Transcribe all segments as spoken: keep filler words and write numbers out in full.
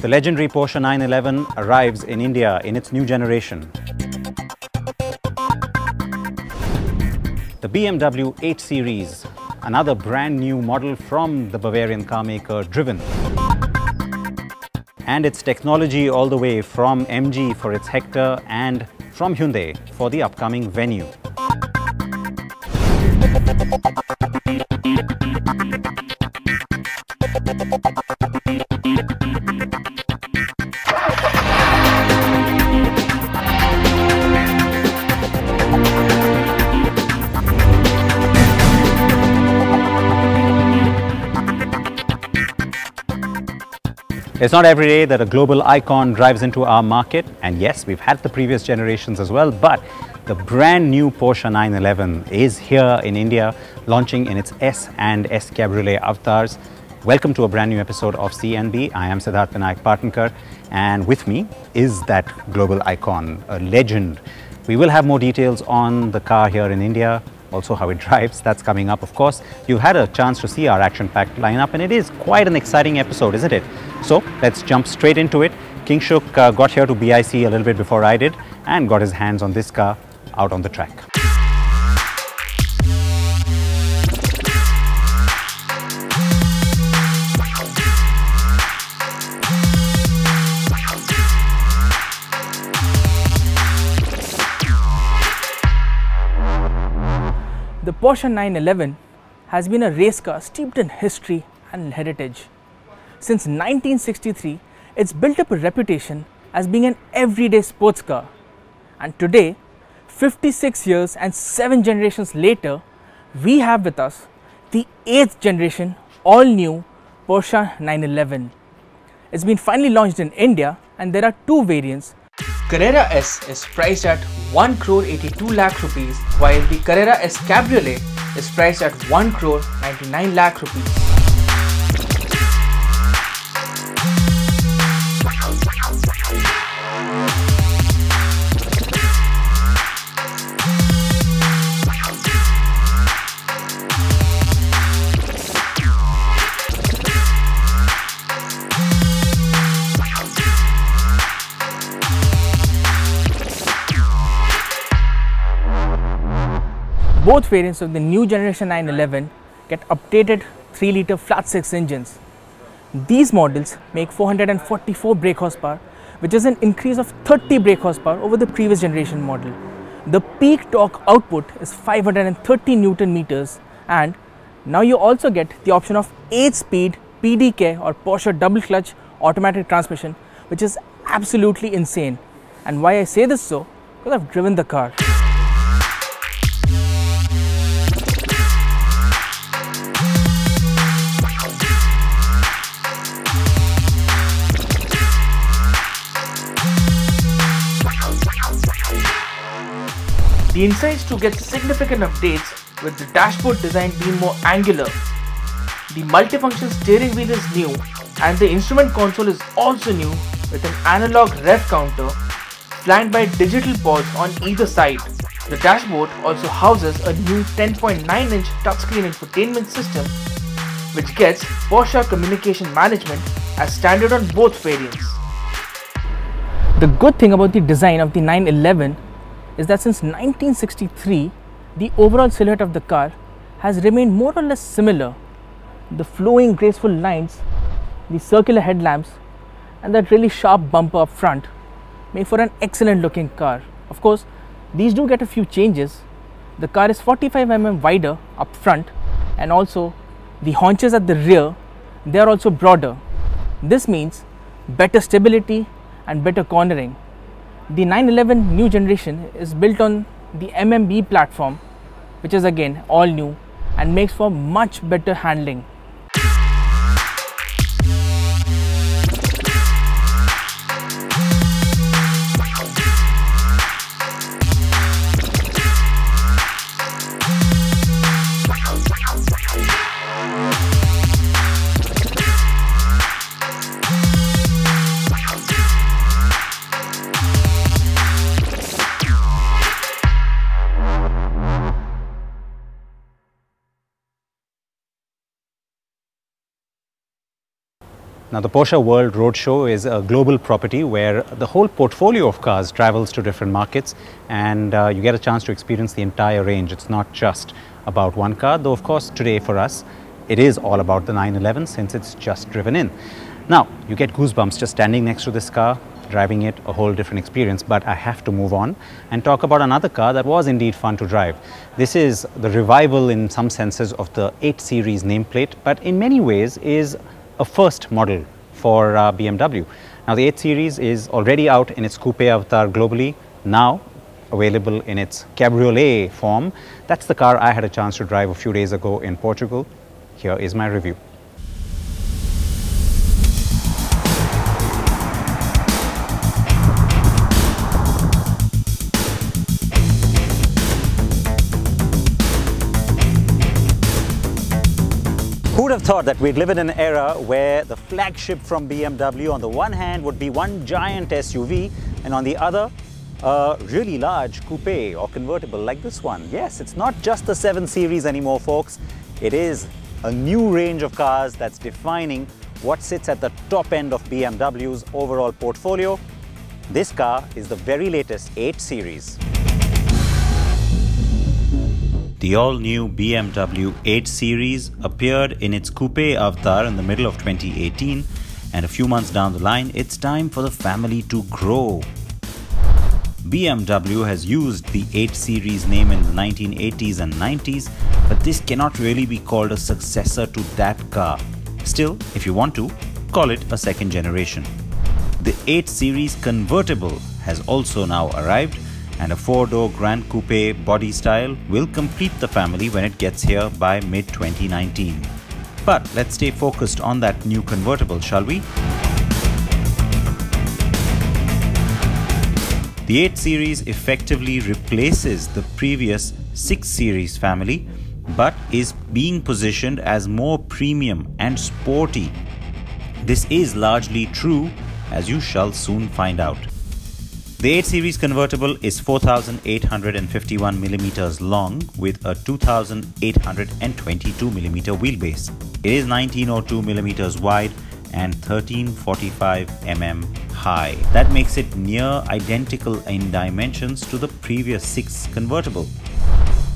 The legendary Porsche nine eleven arrives in India in its new generation. The B M W eight series, another brand new model from the Bavarian car maker driven. And its technology all the way from M G for its Hector and from Hyundai for the upcoming Venue. It's not every day that a global icon drives into our market, and yes, we've had the previous generations as well, but the brand new Porsche nine eleven is here in India, launching in its S and S Cabriolet avatars. Welcome to a brand new episode of C N B. I am Siddharth Vinayak Patankar, and with me is that global icon, a legend. We will have more details on the car here in India, also how it drives. That's coming up, of course. You've had a chance to see our action-packed lineup, and it is quite an exciting episode, isn't it? So let's jump straight into it. Kingshuk uh, got here to B I C a little bit before I did and got his hands on this car out on the track. The Porsche nine eleven has been a race car steeped in history and heritage. Since nineteen sixty-three, it's built up a reputation as being an everyday sports car. And today, fifty-six years and seven generations later, we have with us the eighth generation all-new Porsche nine eleven. It's been finally launched in India, and there are two variants. Carrera S is priced at one crore eighty-two lakh rupees, while the Carrera S Cabriolet is priced at one crore ninety-nine lakh rupees. Both variants of the new generation nine eleven get updated three litre flat six engines. These models make four hundred forty-four brake horsepower, which is an increase of thirty brake horsepower over the previous generation model. The peak torque output is five hundred thirty newton meters, and now you also get the option of eight speed P D K or Porsche double clutch automatic transmission, which is absolutely insane. And why I say this so, because I've driven the car. The insides to get significant updates, with the dashboard design being more angular. The multifunction steering wheel is new, and the instrument console is also new, with an analog rev counter flanked by digital pods on either side. The dashboard also houses a new ten point nine inch touchscreen infotainment system, which gets Porsche communication management as standard on both variants. The good thing about the design of the nine eleven is that since nineteen sixty-three, the overall silhouette of the car has remained more or less similar. The flowing graceful lines, the circular headlamps, and that really sharp bumper up front make for an excellent looking car. Of course, these do get a few changes. The car is forty-five millimeters wider up front, and also the haunches at the rear, they are also broader. This means better stability and better cornering. The nine eleven new generation is built on the M M B platform, which is again all new and makes for much better handling. Now, the Porsche World Roadshow is a global property where the whole portfolio of cars travels to different markets, and uh, you get a chance to experience the entire range. It's not just about one car, though of course today for us it is all about the nine eleven since it's just driven in. Now, you get goosebumps just standing next to this car, driving it, a whole different experience. But I have to move on and talk about another car that was indeed fun to drive. This is the revival in some senses of the eight series nameplate, but in many ways is a first model for uh, B M W. Now, the eight series is already out in its coupe avatar globally, now available in its cabriolet form. That's the car I had a chance to drive a few days ago in Portugal. Here is my review. Who'd have thought that we'd live in an era where the flagship from B M W on the one hand would be one giant S U V and on the other a really large coupe or convertible like this one. Yes, it's not just the seven series anymore, folks. It is a new range of cars that's defining what sits at the top end of B M W's overall portfolio. This car is the very latest eight series. The all-new B M W eight series appeared in its coupe avatar in the middle of twenty eighteen, and a few months down the line, it's time for the family to grow. B M W has used the eight series name in the nineteen eighties and nineties, but this cannot really be called a successor to that car. Still, if you want to, call it a second generation. The eight series convertible has also now arrived, and a four-door Grand Coupe body style will complete the family when it gets here by mid twenty nineteen. But let's stay focused on that new convertible, shall we? The eight series effectively replaces the previous six series family, but is being positioned as more premium and sporty. This is largely true, as you shall soon find out. The eight series convertible is four thousand eight hundred fifty-one millimeters long with a two thousand eight hundred twenty-two millimeter wheelbase. It is nineteen oh two millimeters wide and thirteen forty-five millimeters high. That makes it near identical in dimensions to the previous six convertible.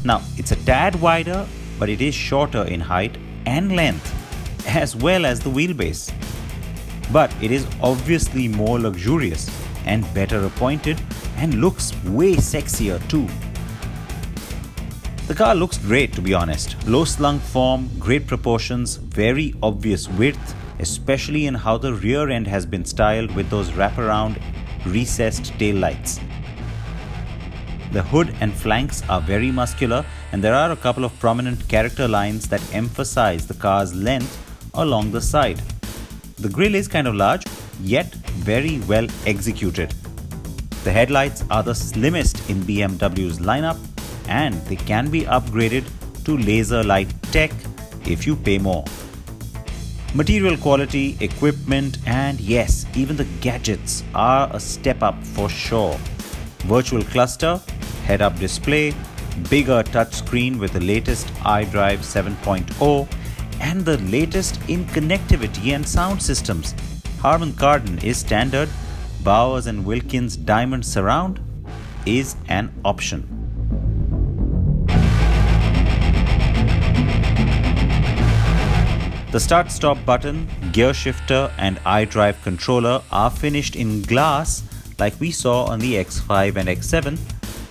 Now, it's a tad wider, but it is shorter in height and length, as well as the wheelbase. But it is obviously more luxurious and better appointed, and looks way sexier too. The car looks great, to be honest. Low slung form, great proportions, very obvious width, especially in how the rear end has been styled with those wraparound recessed taillights. The hood and flanks are very muscular, and there are a couple of prominent character lines that emphasize the car's length along the side. The grille is kind of large, yet very well executed. The headlights are the slimmest in B M W's lineup, and they can be upgraded to laser light tech if you pay more. Material quality, equipment, and yes, even the gadgets are a step up for sure. Virtual cluster, head-up display, bigger touchscreen with the latest iDrive seven point oh, and the latest in connectivity and sound systems. Harman Kardon is standard, Bowers and Wilkins Diamond Surround is an option. The start-stop button, gear shifter and iDrive controller are finished in glass like we saw on the X five and X seven,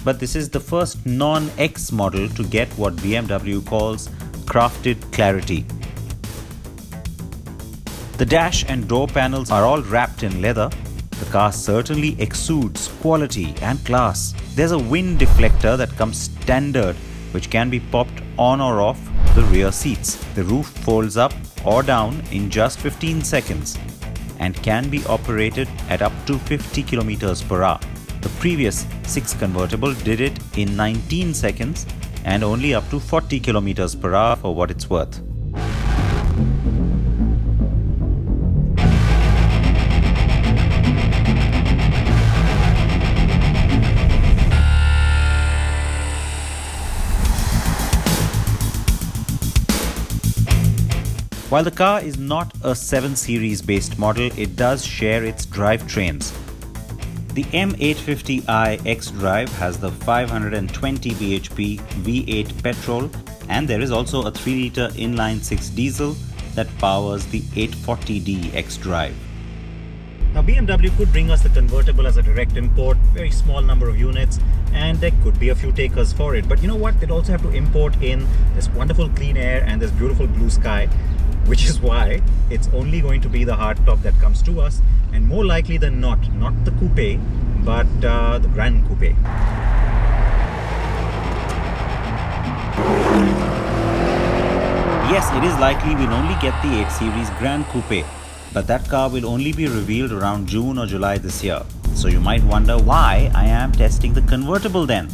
but this is the first non-X model to get what B M W calls crafted clarity. The dash and door panels are all wrapped in leather. The car certainly exudes quality and class. There's a wind deflector that comes standard, which can be popped on or off the rear seats. The roof folds up or down in just fifteen seconds and can be operated at up to fifty kilometers per hour. The previous six convertible did it in nineteen seconds and only up to forty kilometers per hour for what it's worth. While the car is not a seven series based model, it does share its drivetrains. The M eight fifty i xDrive has the five hundred twenty b h p V eight petrol, and there is also a three liter inline six diesel that powers the eight forty d xDrive. Now B M W could bring us the convertible as a direct import, very small number of units, and there could be a few takers for it. But you know what, they'd also have to import in this wonderful clean air and this beautiful blue sky, which is why it's only going to be the hardtop that comes to us, and more likely than not, not the coupe, but uh, the Grand Coupe. Yes, it is likely we'll only get the eight series Grand Coupe, but that car will only be revealed around June or July this year. So you might wonder why I am testing the convertible then.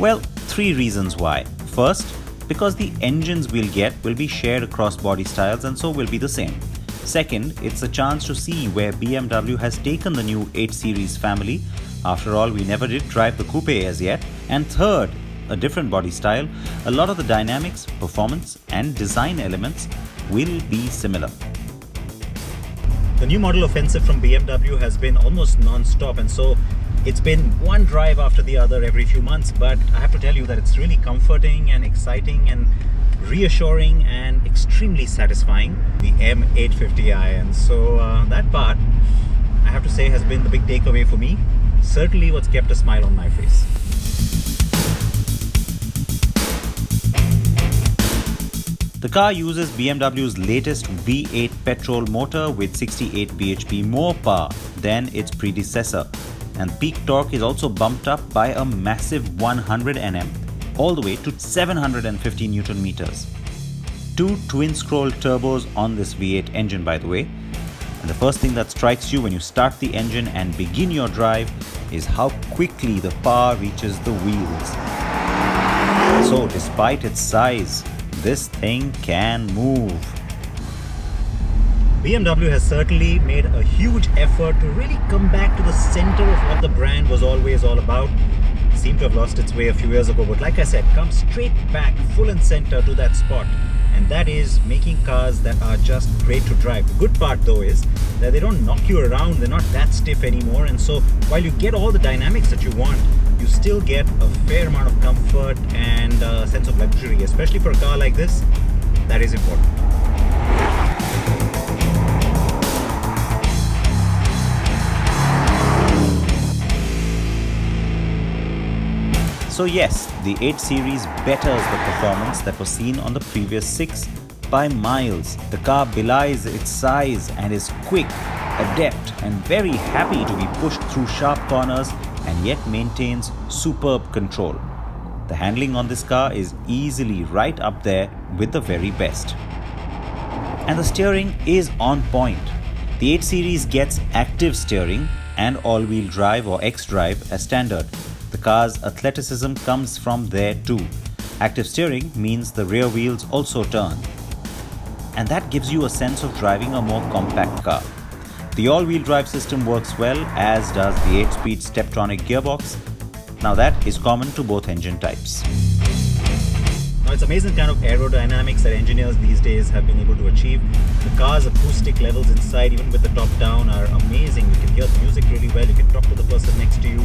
Well, three reasons why. First, because the engines we'll get will be shared across body styles and so will be the same. Second, it's a chance to see where B M W has taken the new eight series family. After all, we never did drive the coupe as yet. And third, a different body style. A lot of the dynamics, performance and design elements will be similar. The new model offensive from B M W has been almost non-stop, and so it's been one drive after the other every few months, but I have to tell you that it's really comforting and exciting and reassuring and extremely satisfying, the M eight fifty i. And so uh, that part, I have to say, has been the big takeaway for me. Certainly what's kept a smile on my face. The car uses B M W's latest V eight petrol motor with sixty-eight b h p more power than its predecessor. And peak torque is also bumped up by a massive one hundred newton meters, all the way to seven hundred fifty newton meters. Two twin-scroll turbos on this V eight engine, by the way. And the first thing that strikes you when you start the engine and begin your drive is how quickly the power reaches the wheels. So, despite its size, this thing can move. B M W has certainly made a huge effort to really come back to the center of what the brand was always all about. It seemed to have lost its way a few years ago, but like I said, come straight back, full and center to that spot. And that is making cars that are just great to drive. The good part though is that they don't knock you around, they're not that stiff anymore. And so while you get all the dynamics that you want, you still get a fair amount of comfort and a sense of luxury, especially for a car like this. That is important. So yes, the eight series betters the performance that was seen on the previous six by miles. The car belies its size and is quick, adept and very happy to be pushed through sharp corners, and yet maintains superb control. The handling on this car is easily right up there with the very best. And the steering is on point. The eight series gets active steering and all-wheel drive or xDrive as standard. The car's athleticism comes from there too. Active steering means the rear wheels also turn. And that gives you a sense of driving a more compact car. The all-wheel drive system works well, as does the eight speed Steptronic gearbox. Now that is common to both engine types. Now it's amazing kind of aerodynamics that engineers these days have been able to achieve. The car's acoustic levels inside, even with the top down, are amazing. You can hear the music really well, you can talk to the person next to you,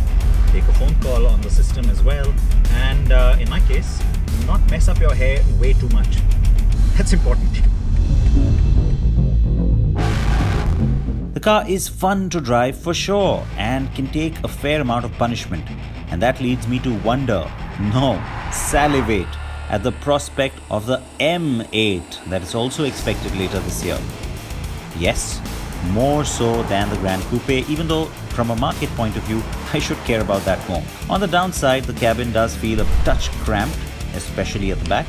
take a phone call on the system as well, and uh, in my case, do not mess up your hair way too much. That's important. The car is fun to drive for sure, and can take a fair amount of punishment. And that leads me to wonder, no, salivate at the prospect of the M eight that is also expected later this year. Yes, more so than the Grand Coupe, even though from a market point of view, I should care about that more. On the downside, the cabin does feel a touch cramped, especially at the back,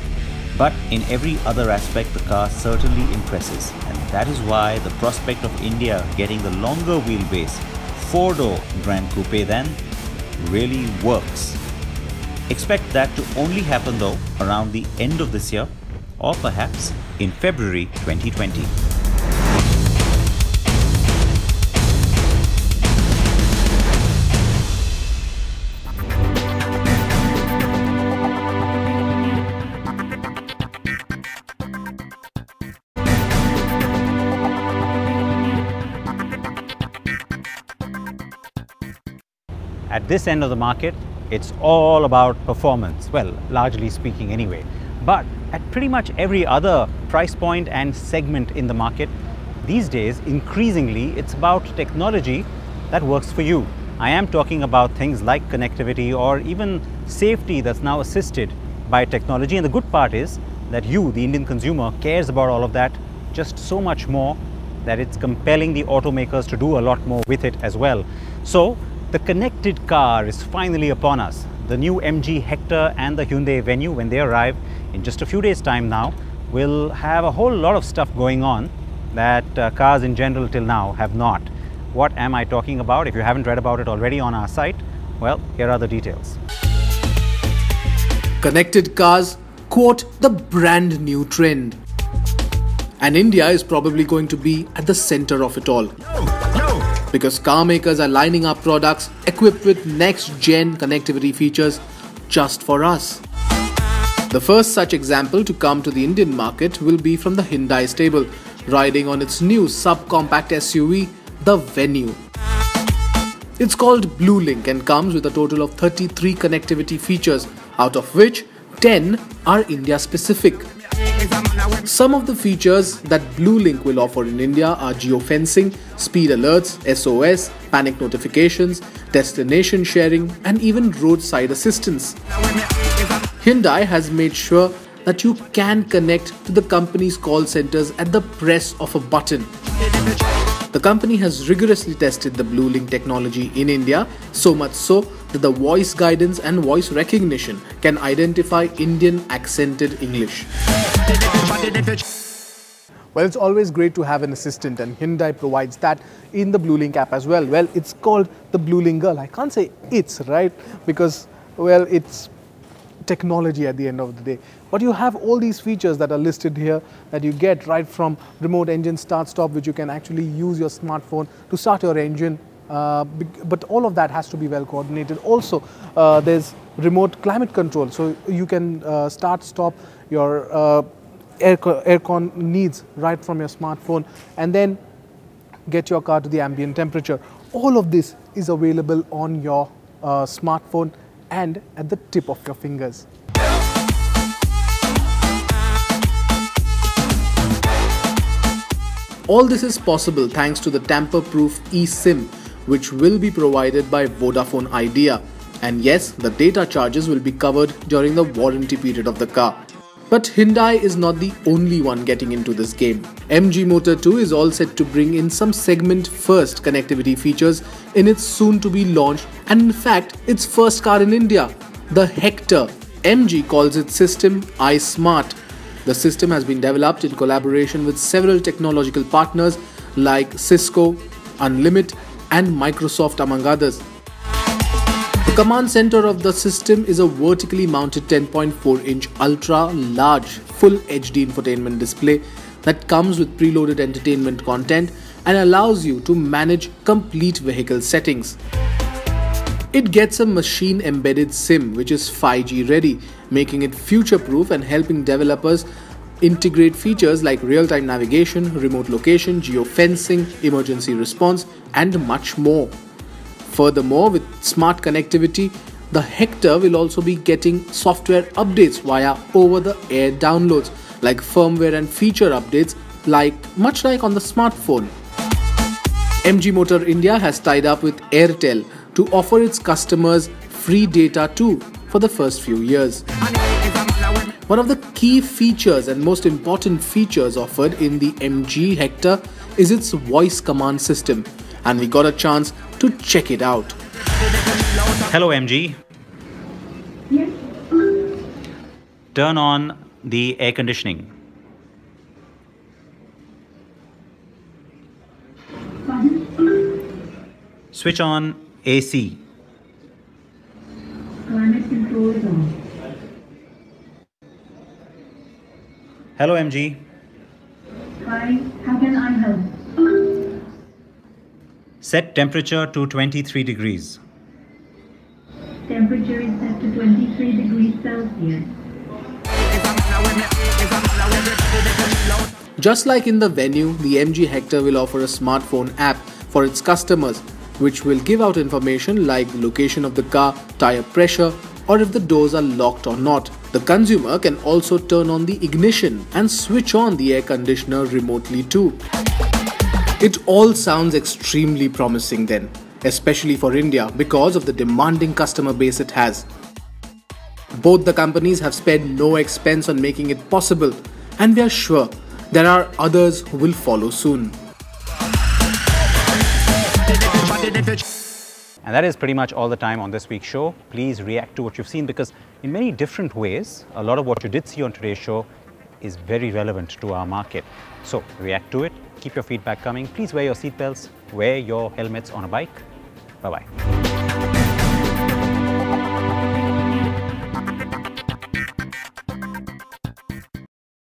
but in every other aspect, the car certainly impresses. And that is why the prospect of India getting the longer wheelbase, four-door Grand Coupe then, really works. Expect that to only happen though around the end of this year, or perhaps in February twenty twenty. At this end of the market, it's all about performance, well, largely speaking anyway. But at pretty much every other price point and segment in the market, these days, increasingly, it's about technology that works for you. I am talking about things like connectivity or even safety that's now assisted by technology. And the good part is that you, the Indian consumer, cares about all of that just so much more that it's compelling the automakers to do a lot more with it as well. So the connected car is finally upon us. The new M G Hector and the Hyundai Venue, when they arrive in just a few days' time now, will have a whole lot of stuff going on that uh, cars in general till now have not. What am I talking about? If you haven't read about it already on our site, well, here are the details. Connected cars, quote, the brand new trend. And India is probably going to be at the center of it all. Because car makers are lining up products equipped with next-gen connectivity features just for us. The first such example to come to the Indian market will be from the Hyundai stable, riding on its new subcompact S U V, the Venue. It's called Blue Link and comes with a total of thirty-three connectivity features, out of which ten are India-specific. Some of the features that Blue Link will offer in India are geofencing, speed alerts, S O S, panic notifications, destination sharing, and even roadside assistance. Hyundai has made sure that you can connect to the company's call centers at the press of a button. The company has rigorously tested the Blue Link technology in India, so much so that the voice guidance and voice recognition can identify Indian accented English. Well, it's always great to have an assistant, and Hyundai provides that in the Blue Link app as well. Well, it's called the Blue Link Girl. I can't say it's, right? Because, well, it's technology at the end of the day. But you have all these features that are listed here that you get right from remote engine start-stop, which you can actually use your smartphone to start your engine. Uh, but all of that has to be well coordinated. Also, uh, there's remote climate control. So you can uh, start-stop your uh, aircon needs right from your smartphone and then get your car to the ambient temperature. All of this is available on your uh, smartphone and at the tip of your fingers. All this is possible thanks to the tamper-proof eSIM, which will be provided by Vodafone Idea. And yes, the data charges will be covered during the warranty period of the car. But Hyundai is not the only one getting into this game. M G Motor two is all set to bring in some segment-first connectivity features in its soon-to-be-launched and in fact, its first car in India, the Hector. M G calls its system iSmart. The system has been developed in collaboration with several technological partners like Cisco, Unlimit and Microsoft, among others. The command center of the system is a vertically mounted ten point four inch ultra-large full H D infotainment display that comes with preloaded entertainment content and allows you to manage complete vehicle settings. It gets a machine-embedded SIM which is five G ready, making it future-proof and helping developers integrate features like real-time navigation, remote location, geofencing, emergency response and much more. Furthermore, with smart connectivity, the Hector will also be getting software updates via over-the-air downloads, like firmware and feature updates, like much like on the smartphone. M G Motor India has tied up with Airtel to offer its customers free data too for the first few years. One of the key features and most important features offered in the M G Hector is its voice command system, and we got a chance to check it out. Hello M G. Yes. Turn on the air conditioning. Switch on A C. Hello M G. Hi, how can I help? Set temperature to twenty-three degrees. Temperature is set to twenty-three degrees Celsius. Just like in the Venue, the M G Hector will offer a smartphone app for its customers. which will give out information like the location of the car, tire pressure, or if the doors are locked or not. The consumer can also turn on the ignition and switch on the air conditioner remotely too. It all sounds extremely promising then, especially for India because of the demanding customer base it has. Both the companies have spared no expense on making it possible, and we are sure there are others who will follow soon. And that is pretty much all the time on this week's show. Please react to what you've seen, because in many different ways, a lot of what you did see on today's show is very relevant to our market. So react to it, keep your feedback coming. Please wear your seatbelts, wear your helmets on a bike. Bye-bye.